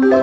You